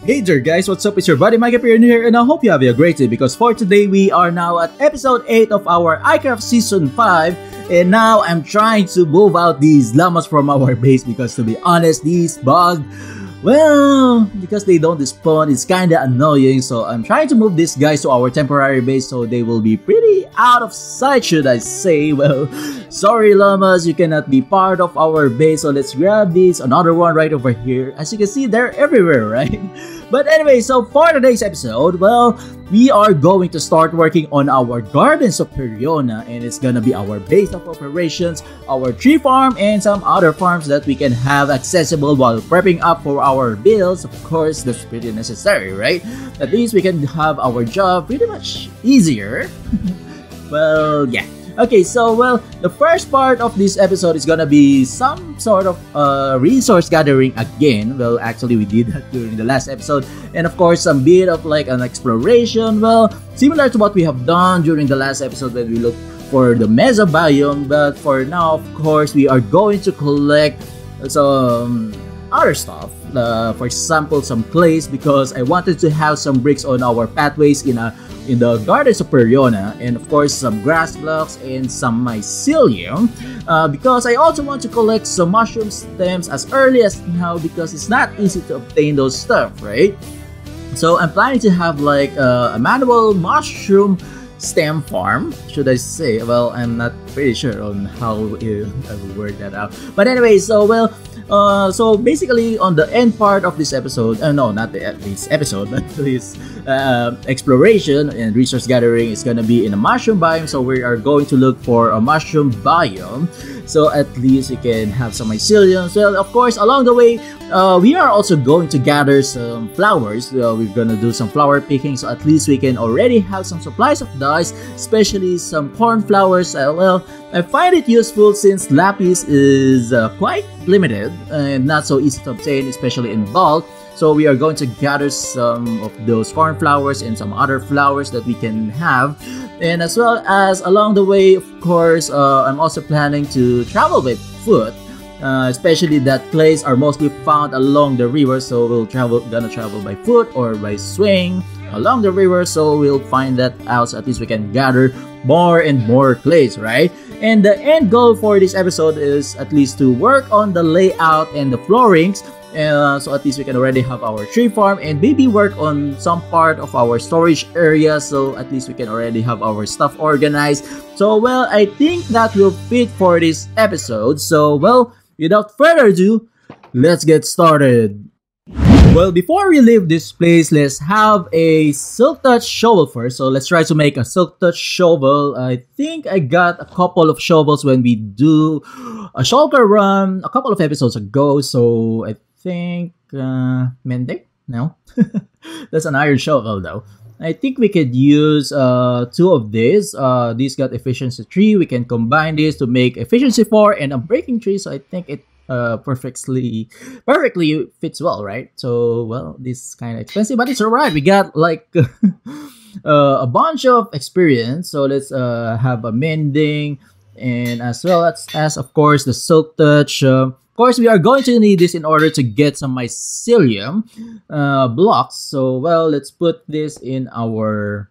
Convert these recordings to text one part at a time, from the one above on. Hey there guys, what's up? It's your buddy Mike Perino here, and I hope you have a great day because for today we are now at episode 8 of our iCraft season 5, and now I'm trying to move out these llamas from our base because, to be honest, these bugs, well, because they don't spawn, it's kinda annoying. So I'm trying to move these guys to our temporary base so they will be pretty out of sight, should I say. Well, sorry llamas, you cannot be part of our base. So let's grab these, another one right over here. As you can see, they're everywhere, right? But anyway, so for today's episode, well, we are going to start working on our Gardens of Periona, and it's gonna be our base of operations, our tree farm, and some other farms that we can have accessible while prepping up for our builds. Of course, that's pretty necessary, right? At least we can have our job pretty much easier. Well, yeah. Okay, so, well, the first part of this episode is gonna be some sort of resource gathering again. Well, actually, we did that during the last episode. And of course, some bit of like an exploration, well, similar to what we have done during the last episode when we looked for the mesobiome. But for now, of course, we are going to collect some other stuff. For example, some clays, because I wanted to have some bricks on our pathways in the Gardens of Periona, and of course some grass blocks and some mycelium, because I also want to collect some mushroom stems as early as now because it's not easy to obtain those stuff, right? So I'm planning to have like a manual mushroom stem farm, should I say. Well, I'm not pretty sure on how I will work that out, but anyway, so well, so basically on the end part of this episode, no, not this episode, but this exploration and resource gathering is gonna be in a mushroom biome. So we are going to look for a mushroom biome, so at least we can have some mycelium. Well, of course, along the way, we are also going to gather some flowers. We're gonna do some flower picking, so at least we can already have some supplies of dyes, especially some cornflowers. Well, I find it useful since lapis is quite limited and not so easy to obtain, especially in bulk. So we are going to gather some of those cornflowers and some other flowers that we can have. And as well as along the way, of course, I'm also planning to travel with foot, especially that clays are mostly found along the river. So we'll gonna travel by foot or by swing along the river, so we'll find that out, so at least we can gather more and more clays, right? And the end goal for this episode is at least to work on the layout and the floorings, so at least we can already have our tree farm and maybe work on some part of our storage area, so at least we can already have our stuff organized. So well, I think that will fit for this episode. So well, without further ado, let's get started. Well, before we leave this place, let's have a silk touch shovel first. So let's try to make a silk touch shovel. I think I got a couple of shovels when we do a shulker run a couple of episodes ago. So I think Mendek? No? That's an iron shovel though. I think we could use two of these. These got efficiency 3. We can combine these to make efficiency 4 and a breaking 3. So I think it perfectly fits well, right? So well, this is kind of expensive, but it's alright. We got like a bunch of experience. So let's have a mending, and as well as of course the silk touch. Of course, we are going to need this in order to get some mycelium blocks. So well, let's put this in our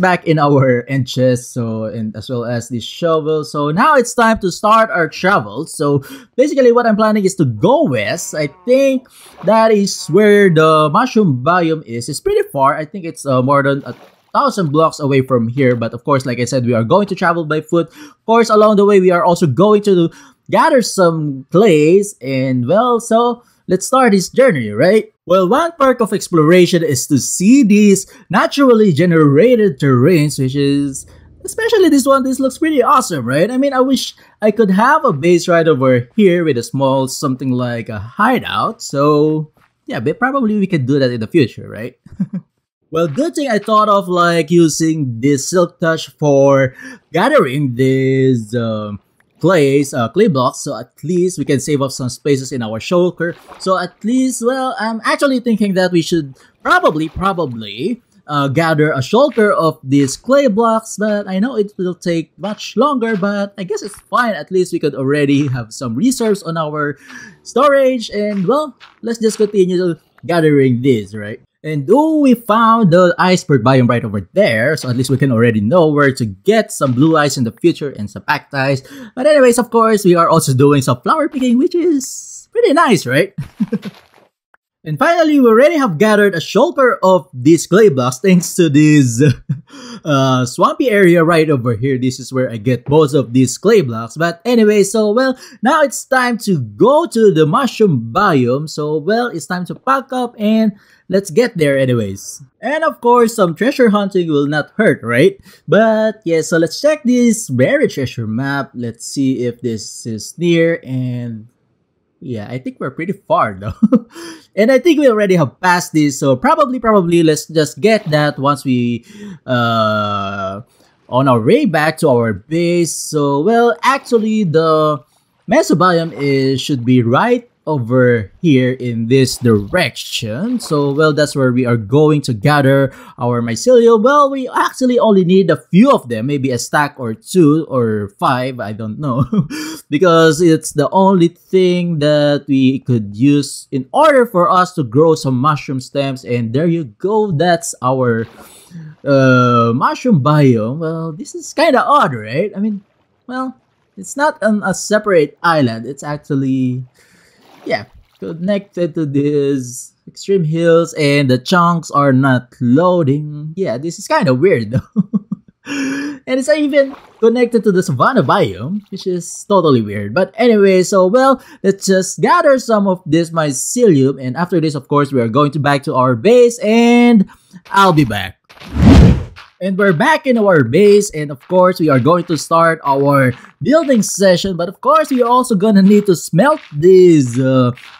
back in our end chest, so, and as well as this shovel. So now it's time to start our travels. So basically what I'm planning is to go west. I think that is where the mushroom biome is. It's pretty far. I think it's more than 1,000 blocks away from here, but of course, like I said, we are going to travel by foot. Of course, along the way, we are also going to gather some clays, and well, so let's start this journey, right? Well, one perk of exploration is to see these naturally generated terrains, which is, especially this one, this looks pretty awesome, right? I mean, I wish I could have a base right over here with a small something like a hideout. So yeah, but probably we could do that in the future, right? Well, good thing I thought of like using this silk touch for gathering these clay blocks, so at least we can save up some spaces in our shulker. So at least, well, I'm actually thinking that we should probably gather a shulker of these clay blocks, but I know it will take much longer, but I guess it's fine. At least we could already have some reserves on our storage, and well, let's just continue gathering this, right? And oh, we found the iceberg biome right over there, so at least we can already know where to get some blue ice in the future and some packed ice. But anyways, of course, we are also doing some flower picking, which is pretty nice, right? And finally, we already have gathered a shoulder of these clay blocks thanks to this swampy area right over here. This is where I get most of these clay blocks. But anyway, so well, now it's time to go to the mushroom biome. So well, it's time to pack up and let's get there anyways. And of course, some treasure hunting will not hurt, right? But yeah, so let's check this buried treasure map. Let's see if this is near and... yeah, I think we're pretty far though. And I think we already have passed this, so probably let's just get that once we on our way back to our base. So well, actually the mesobiome is should be right over here in this direction. So well, that's where we are going to gather our mycelium. Well, we actually only need a few of them, maybe a stack or two or five, I don't know, because it's the only thing that we could use in order for us to grow some mushroom stems. And there you go, that's our mushroom biome. Well, this is kind of odd, right? I mean, well, it's not on a separate island, it's actually, yeah, connected to these extreme hills, and the chunks are not loading. Yeah, this is kind of weird though. And it's even connected to the savanna biome, which is totally weird. But anyway, so well, let's just gather some of this mycelium, and after this, of course, we are going to back to our base, and I'll be back. And we're back in our base, and of course, we are going to start our building session. But of course, we are also gonna need to smelt these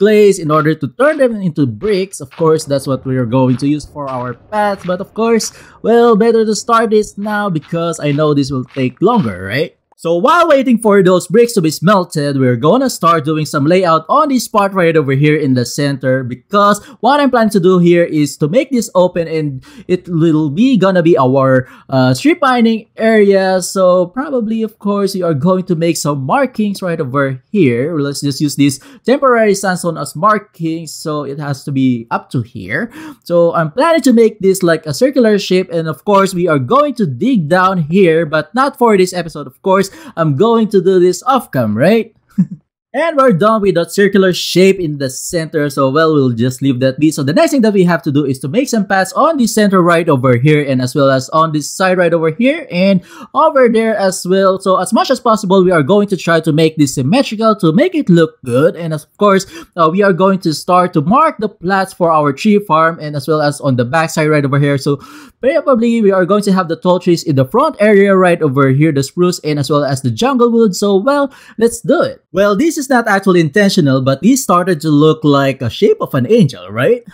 clays in order to turn them into bricks. Of course, that's what we are going to use for our paths. But of course, well, better to start this now because I know this will take longer, right? So while waiting for those bricks to be smelted, we're gonna start doing some layout on this part right over here in the center, because what I'm planning to do here is to make this open, and it will be gonna be our strip mining area. So probably, of course, we are going to make some markings right over here. Let's just use this temporary sandstone as markings, so it has to be up to here. So I'm planning to make this like a circular shape, and of course, we are going to dig down here, but not for this episode, of course. I'm going to do this off-cam, right? And we're done with that circular shape in the center. So well, we'll just leave that be. So the next thing that we have to do is to make some paths on the center right over here, and as well as on this side right over here, and over there as well. So as much as possible, we are going to try to make this symmetrical to make it look good. And of course, we are going to start to mark the plats for our tree farm, and as well as on the back side right over here. So probably we are going to have the tall trees in the front area right over here, the spruce, and as well as the jungle wood. So well, let's do it. Well, this is not actually intentional, but this started to look like a shape of an angel, right?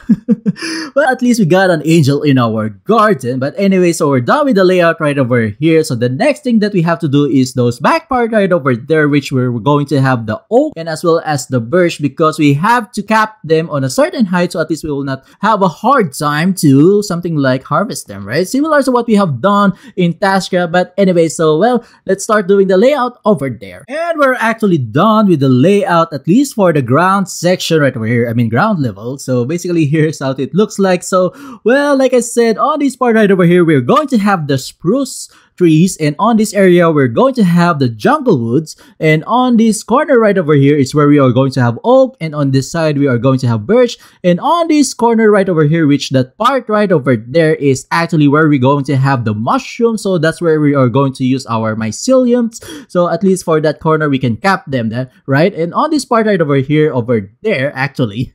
Well, at least we got an angel in our garden. But anyway, so we're done with the layout right over here. So the next thing that we have to do is those back part right over there, which we're going to have the oak and as well as the birch, because we have to cap them on a certain height, so at least we will not have a hard time to something like harvest them, right? Similar to what we have done in Tasca. But anyway, so well, let's start doing the layout over there. And we're actually done with the layout, at least for the ground section right over here, I mean ground level. So basically, here's how it looks like. So well, like I said, on this part right over here, we're going to have the spruce trees, and on this area we're going to have the jungle woods, and on this corner right over here is where we are going to have oak, and on this side we are going to have birch, and on this corner right over here, which that part right over there is actually where we're going to have the mushroom. So that's where we are going to use our myceliums, so at least for that corner we can cap them then, right? And on this part right over here, over there actually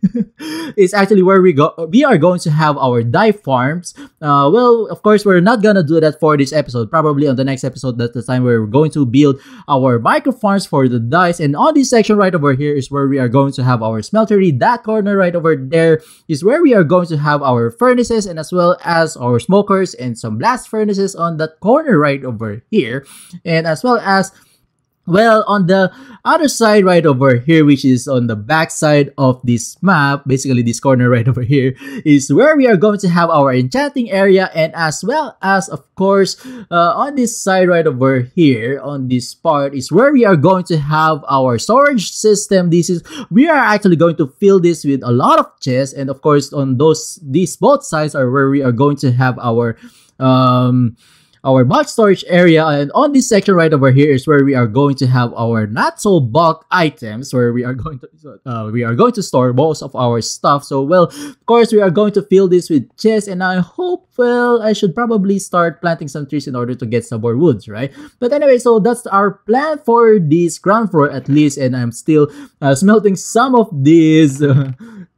is actually where we are going to have our dive farms. Well, of course, we're not gonna do that for this episode. Probably on the next episode, that's the time where we're going to build our micro farms for the dice. And on this section right over here is where we are going to have our smeltery. That corner right over there is where we are going to have our furnaces, and as well as our smokers and some blast furnaces on that corner right over here, and as well as Well, on the other side right over here, which is on the back side of this map, basically this corner right over here, is where we are going to have our enchanting area, and as well as, of course, on this side right over here, on this part, is where we are going to have our storage system. This is, we are actually going to fill this with a lot of chests, and of course, on these both sides are where we are going to have our bulk storage area, and on this section right over here is where we are going to have our not so bulk items, where we are going to store most of our stuff. So, well, of course, we are going to fill this with chests, and I hope, well, I should probably start planting some trees in order to get some more woods, right? But anyway, so that's our plan for this ground floor at least, and I'm still smelting some of these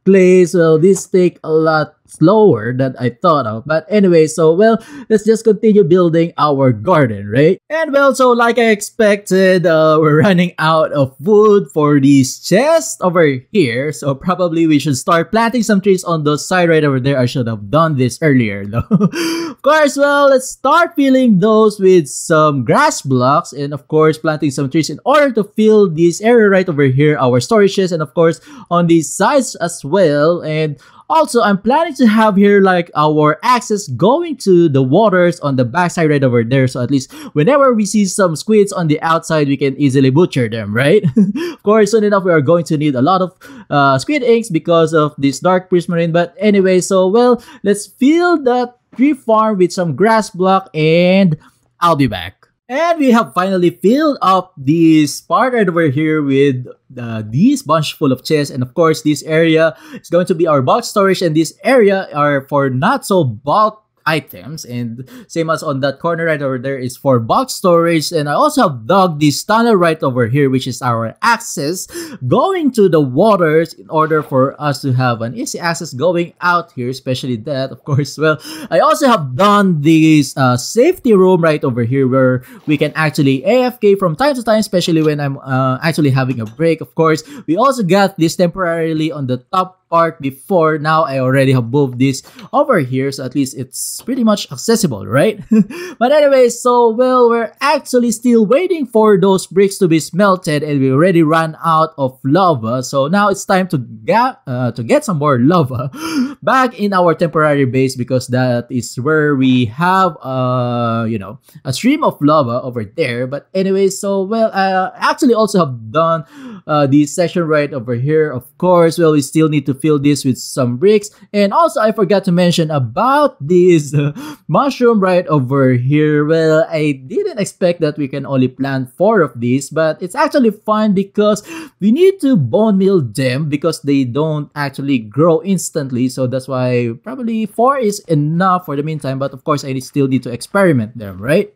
clays. Well, these take a lot slower than I thought of, but anyway, so, well, let's just continue building our garden, right? And, well, so like I expected, we're running out of wood for these chests over here, so probably we should start planting some trees on the side right over there. I should have done this earlier though. Of course, well, let's start filling those with some grass blocks, and of course planting some trees in order to fill this area right over here, our storages, and of course on these sides as well. And also, I'm planning to have here like our access going to the waters on the backside right over there. So at least whenever we see some squids on the outside, we can easily butcher them, right? Of course, soon enough, we are going to need a lot of squid inks because of this dark prismarine. But anyway, so, well, let's fill that tree farm with some grass block, and I'll be back. And we have finally filled up this part right over here with these bunch full of chests, and of course this area is going to be our bulk storage, and this area are for not so bulk items, and same as on that corner right over there is for bulk storage. And I also have dug this tunnel right over here, which is our access going to the waters, in order for us to have an easy access going out here, especially that, of course. Well, I also have done this safety room right over here, where we can actually AFK from time to time, especially when I'm actually having a break. Of course, we also got this temporarily on the top part before. Now I already have moved this over here, so at least it's pretty much accessible, right? But anyway, so, well, we're actually still waiting for those bricks to be smelted, and we already ran out of lava, so now it's time to get some more lava back in our temporary base, because that is where we have you know, a stream of lava over there. But anyway, so, well, I actually also have done this section right over here. Of course, well, we still need to fill this with some bricks, and also I forgot to mention about this mushroom right over here. Well, I didn't expect that we can only plant 4 of these, but it's actually fine because we need to bone meal them, because they don't actually grow instantly, so that's why probably 4 is enough for the meantime. But of course, I still need to experiment them, right?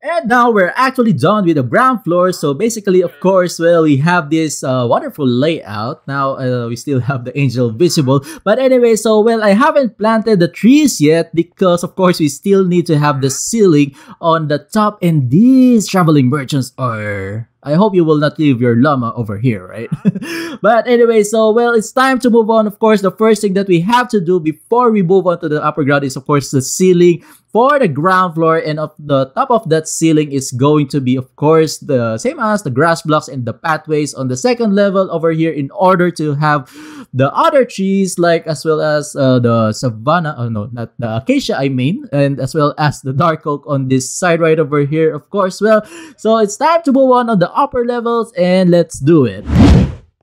And now we're actually done with the ground floor. So basically, of course, well, we have this wonderful layout. Now we still have the angel visible. But anyway, so, well, I haven't planted the trees yet because, of course, we still need to have the ceiling on the top. And these traveling merchants are... I hope you will not leave your llama over here, right? But anyway, so, well, it's time to move on. Of course, the first thing that we have to do before we move on to the upper ground is, of course, the ceiling for the ground floor. And of the top of that ceiling is going to be, of course, the same as the grass blocks and the pathways on the second level over here, in order to have the other trees, like as well as the savanna, oh no, not the acacia, I mean, and as well as the dark oak on this side right over here, of course. Well, so it's time to move on the upper levels, and let's do it.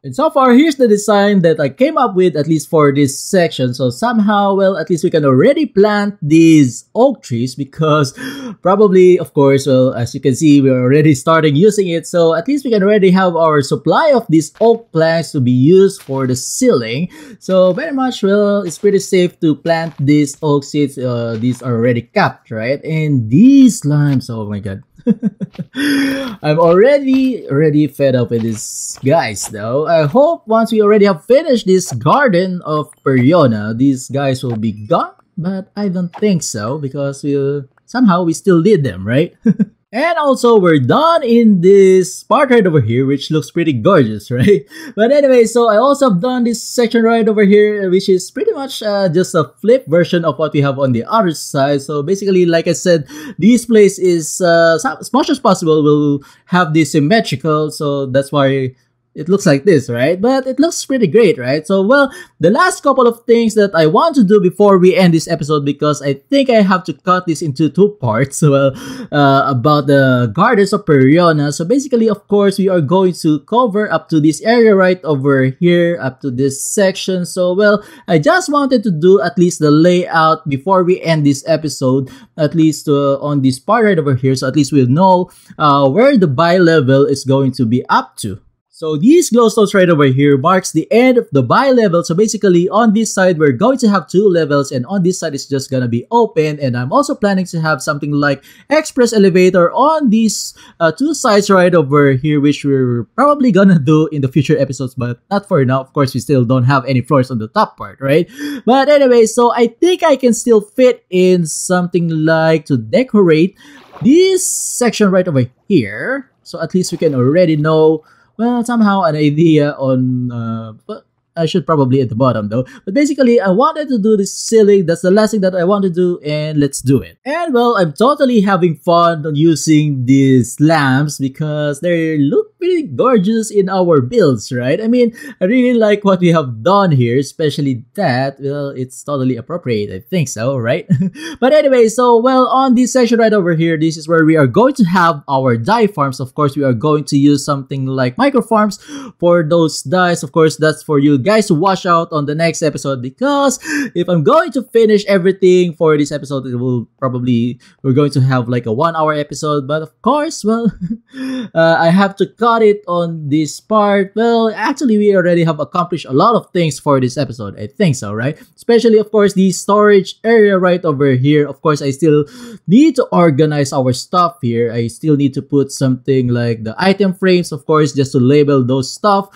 And so far, here's the design that I came up with, at least for this section. So somehow, well, at least we can already plant these oak trees, because probably, of course, well, as you can see, we're already starting using it. So at least we can already have our supply of these oak planks to be used for the ceiling. So very much, well, it's pretty safe to plant these oak seeds. These are already capped, right? And these limes, oh my god. I'm already fed up with these guys though. I hope once we already have finished this Garden of Periona, these guys will be gone, but I don't think so, because we somehow we still need them, right? And also, we're done in this part right over here, which looks pretty gorgeous, right? But anyway, so I also have done this section right over here, which is pretty much just a flip version of what we have on the other side. So basically, like I said, this place is, as much as possible, will have this symmetrical, so that's why it looks like this, right? But it looks pretty great, right? So, well, the last couple of things that I want to do before we end this episode, because I think I have to cut this into two parts, well, about the Gardens of Periona. So basically, of course, we are going to cover up to this area right over here, up to this section. So, well, I just wanted to do at least the layout before we end this episode, at least on this part right over here. So at least we'll know where the bi-level is going to be up to. So these glowstones right over here marks the end of the bi-level. So basically, on this side, we're going to have two levels, and on this side, it's just gonna be open. And I'm also planning to have something like express elevator on these two sides right over here, which we're probably gonna do in the future episodes, but not for now. Of course, we still don't have any floors on the top part, right? But anyway, so I think I can still fit in something like to decorate this section right over here. So at least we can already know, well, somehow an idea on, but I should probably at the bottom though. But basically, I wanted to do this ceiling. That's the last thing that I want to do, and let's do it. And well, I'm totally having fun using these lamps because they look pretty gorgeous in our builds, right? I mean, I really like what we have done here, especially that, well, it's totally appropriate. I think so, right? But anyway, so well, on this section right over here, this is where we are going to have our dye farms. Of course, we are going to use something like micro farms for those dyes. Of course, that's for you guys to watch out on the next episode, because if I'm going to finish everything for this episode, it will probably, we're going to have like a 1 hour episode. But of course, well, I have to cut it on this part. Well, actually, we already have accomplished a lot of things for this episode. I think so, right? Especially, of course, the storage area right over here. Of course, I still need to organize our stuff here. I still need to put something like the item frames, of course, just to label those stuff.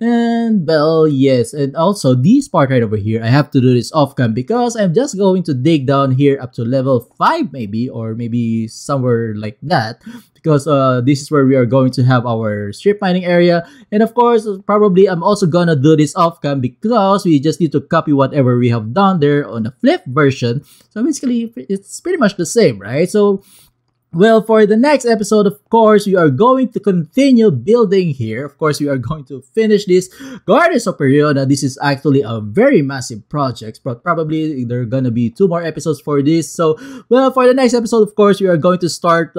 And well, yes, and also this part right over here, I have to do this off cam because I'm just going to dig down here up to level 5 maybe, or maybe somewhere like that, because this is where we are going to have our strip mining area. And of course, probably I'm also gonna do this off cam because we just need to copy whatever we have done there on a flip version. So basically, it's pretty much the same, right? So well, for the next episode, of course, we are going to continue building here. Of course, we are going to finish this Gardens of Periona. This is actually a very massive project, but probably there are going to be 2 more episodes for this. So, well, for the next episode, of course, we are going to start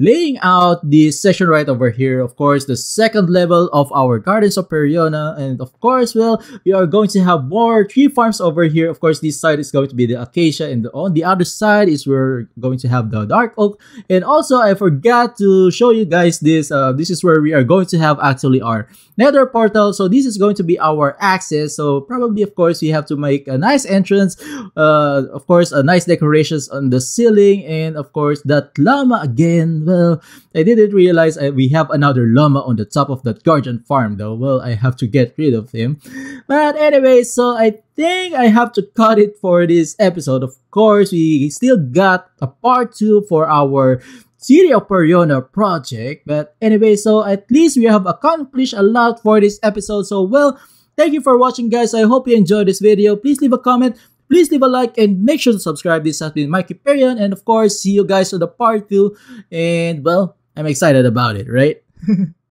laying out this section right over here. Of course, the second level of our Gardens of Periona. And of course, well, we are going to have more tree farms over here. Of course, this side is going to be the acacia, and on the other side is we're going to have the dark oak. And also, I forgot to show you guys this. This is where we are going to have actually our nether portal. So this is going to be our access. So probably, of course, we have to make a nice entrance. Of course, a nice decorations on the ceiling. And of course, that llama again. Well, I didn't realize we have another llama on the top of that garden farm though. Well, I have to get rid of him. But anyway, so I think I have to cut it for this episode. Of course, we still got a part 2 for our City of Periona project. But anyway, so at least we have accomplished a lot for this episode. So well, thank you for watching, guys. I hope you enjoyed this video. Please leave a comment. Please leave a like and make sure to subscribe. This has been Mike Perino, and of course, see you guys on the part 2. And well, I'm excited about it, right?